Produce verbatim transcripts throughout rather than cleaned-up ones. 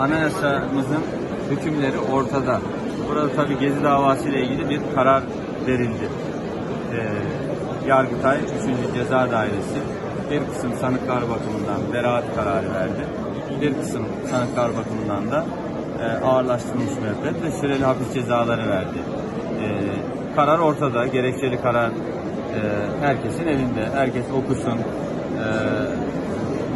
anayasamızın hükümleri ortada. Burada tabii Gezi davası ile ilgili bir karar verildi. Ee, Yargıtay üçüncü Ceza Dairesi bir kısım sanıklar bakımından beraat kararı verdi. Bir kısım sanıklar bakımından da e, ağırlaştırılmış müebbet ve süreli hapis cezaları verdi. E, karar ortada, gerekçeli karar e, herkesin elinde. Herkes okusun, e,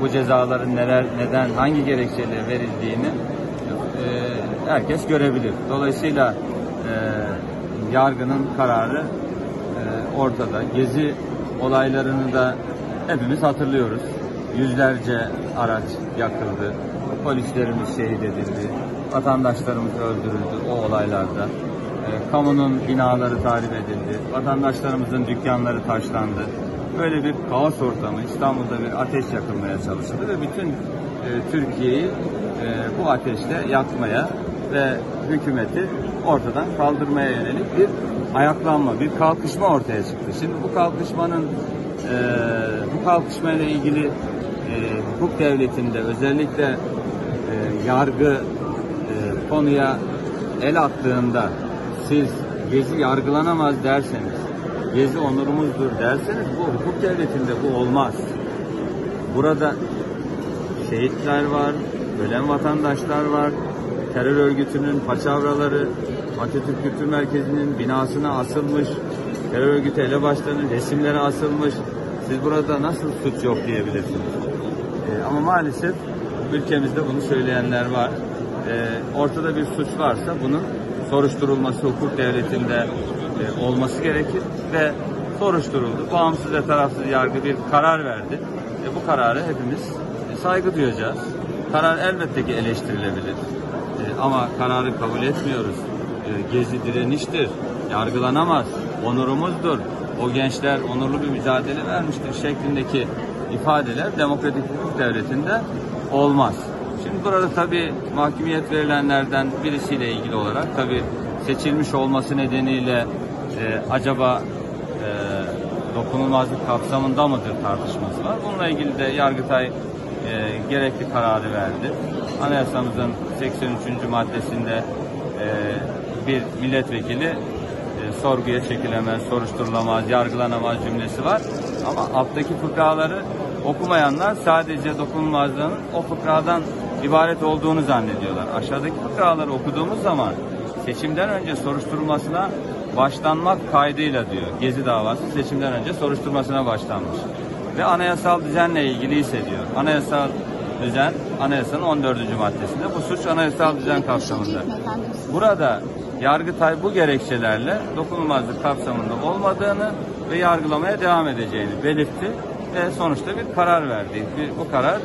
bu cezaların neler, neden, hangi gerekçeyle verildiğini e, herkes görebilir. Dolayısıyla e, yargının kararı e, ortada. Gezi olaylarını da hepimiz hatırlıyoruz. Yüzlerce araç yakıldı, polislerimiz şehit edildi, vatandaşlarımız öldürüldü o olaylarda. E, kamunun binaları tahrip edildi, vatandaşlarımızın dükkanları taşlandı. Böyle bir kaos ortamı, İstanbul'da bir ateş yakılmaya çalışıldı ve bütün e, Türkiye'yi e, bu ateşle yakmaya ve hükümeti ortadan kaldırmaya yönelik bir ayaklanma, bir kalkışma ortaya çıktı. Şimdi bu kalkışmanın, e, bu kalkışmayla ilgili E, hukuk devletinde özellikle e, yargı e, konuya el attığında siz Gezi yargılanamaz derseniz, Gezi onurumuzdur derseniz bu hukuk devletinde bu olmaz. Burada şehitler var, ölen vatandaşlar var, terör örgütünün paçavraları, Atatürk Kültür Merkezi'nin binasına asılmış, terör örgütü elebaşlarının resimleri asılmış. Siz burada nasıl suç yok diyebilirsiniz? Ee, ama maalesef ülkemizde bunu söyleyenler var. Ee, ortada bir suç varsa bunun soruşturulması hukuk devletinde e, olması gerekir ve soruşturuldu. Bağımsız ve tarafsız yargı bir karar verdi. E, bu kararı hepimiz e, saygı duyacağız. Karar elbette ki eleştirilebilir. E, ama kararı kabul etmiyoruz. E, Gezi direniştir, yargılanamaz, onurumuzdur. O gençler onurlu bir mücadele vermiştir şeklindeki ifadeler demokratik hukuk devletinde olmaz. Şimdi burada tabii mahkumiyet verilenlerden birisiyle ilgili olarak tabii seçilmiş olması nedeniyle e, acaba e, dokunulmazlık kapsamında mıdır tartışması var. Bununla ilgili de Yargıtay e, gerekli kararı verdi. Anayasamızın seksen üçüncü maddesinde e, bir milletvekili sorguya çekilemez, soruşturulamaz, yargılanamaz cümlesi var. Ama alttaki fıkraları okumayanlar sadece dokunulmazlığının o fıkradan ibaret olduğunu zannediyorlar. Aşağıdaki fıkraları okuduğumuz zaman seçimden önce soruşturulmasına başlanmak kaydıyla diyor. Gezi davası seçimden önce soruşturmasına başlanmış. Ve anayasal düzenle ilgili ise diyor. Anayasal düzen, anayasanın on dördüncü maddesinde bu suç anayasal düzen kapsamında. Burada Yargıtay bu gerekçelerle dokunulmazlık kapsamında olmadığını ve yargılamaya devam edeceğini belirtti ve sonuçta bir karar verdi. Bu karar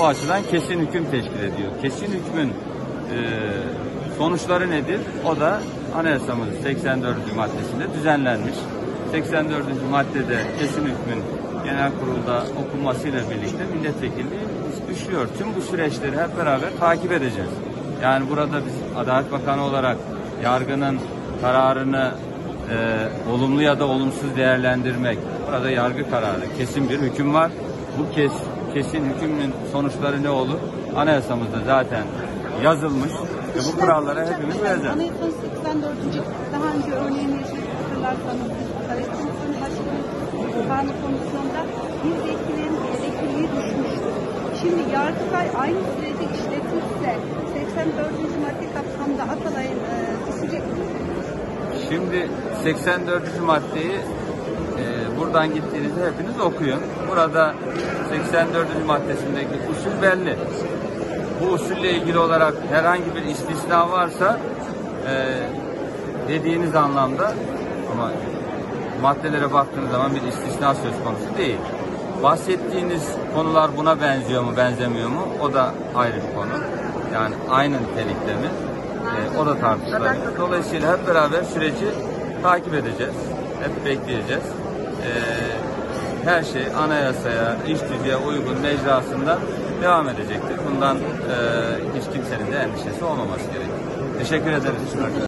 o açıdan kesin hüküm teşkil ediyor. Kesin hükmün e, sonuçları nedir? O da anayasamızın seksen dördüncü maddesinde düzenlenmiş. seksen dördüncü maddede kesin hükmün genel kurulda okunmasıyla birlikte milletvekilliği düşüyor. Tüm bu süreçleri hep beraber takip edeceğiz. Yani burada biz Adalet Bakanı olarak yargının kararını e, olumlu ya da olumsuz değerlendirmek. Burada yargı kararı, kesin bir hüküm var. Bu kes, kesin hükümün sonuçları ne olur? Anayasamızda zaten yazılmış. E, bu kurallara hepimiz vereceğiz. Anayasanın seksen dördüncü daha önce örneğini hatırlarsanız Karayip'in başkanı kanun komisyonunda bir vekilin vekilliği düşmüştü. Şimdi Yargıtay aynı süreci işletirse seksen dördüncü madde kapsamında Atalay'ın e, şimdi seksen dördüncü maddeyi e, buradan gittiğinizde hepiniz okuyun. Burada seksen dördüncü maddesindeki usul belli. Bu usulle ilgili olarak herhangi bir istisna varsa e, dediğiniz anlamda, ama maddelere baktığınız zaman bir istisna söz konusu değil. Bahsettiğiniz konular buna benziyor mu, benzemiyor mu? O da ayrı bir konu. Yani aynı nitelikte mi? Ee, o da tartışılabilir. Dolayısıyla hep beraber süreci takip edeceğiz. Hep bekleyeceğiz. Ee, her şey anayasaya, iç düzeye uygun mecrasında devam edecektir. Bundan e, hiç kimsenin de endişesi olmaması gerekir. Teşekkür ederiz.